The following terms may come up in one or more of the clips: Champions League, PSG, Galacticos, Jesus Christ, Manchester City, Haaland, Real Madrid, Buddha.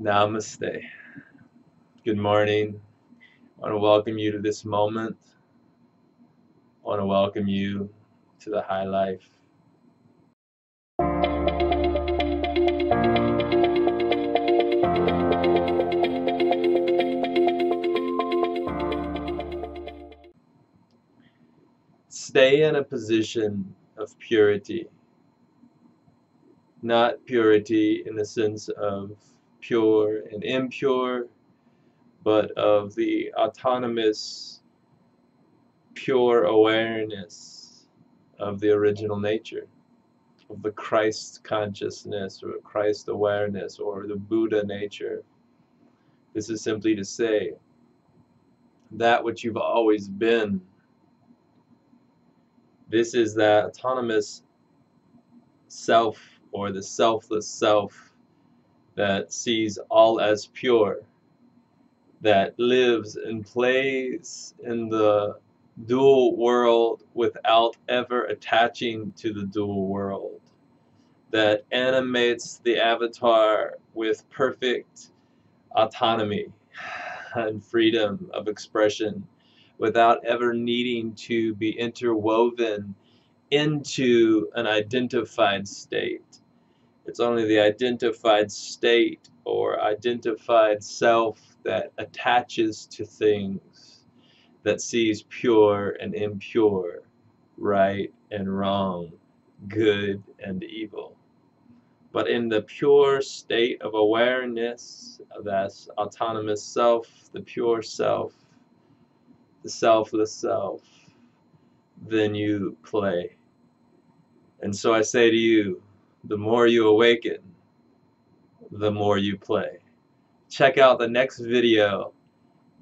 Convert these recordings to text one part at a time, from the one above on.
Namaste. Good morning. I want to welcome you to this moment. I want to welcome you to the high life. Stay in a position of purity. Not purity in the sense of pure and impure, but of the autonomous, pure awareness of the original nature, of the Christ consciousness or Christ awareness or the Buddha nature. This is simply to say that which you've always been. This is that autonomous self or the selfless self that sees all as pure, that lives and plays in the dual world without ever attaching to the dual world, that animates the avatar with perfect autonomy and freedom of expression without ever needing to be interwoven into an identified state. It's only the identified state or identified self that attaches to things, that sees pure and impure, right and wrong, good and evil. But in the pure state of awareness, that's autonomous self, the pure self, the selfless self, then you play. And so I say to you, the more you awaken, the more you play. Check out the next video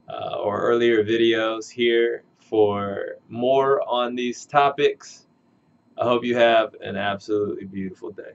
or earlier videos here for more on these topics. I hope you have an absolutely beautiful day.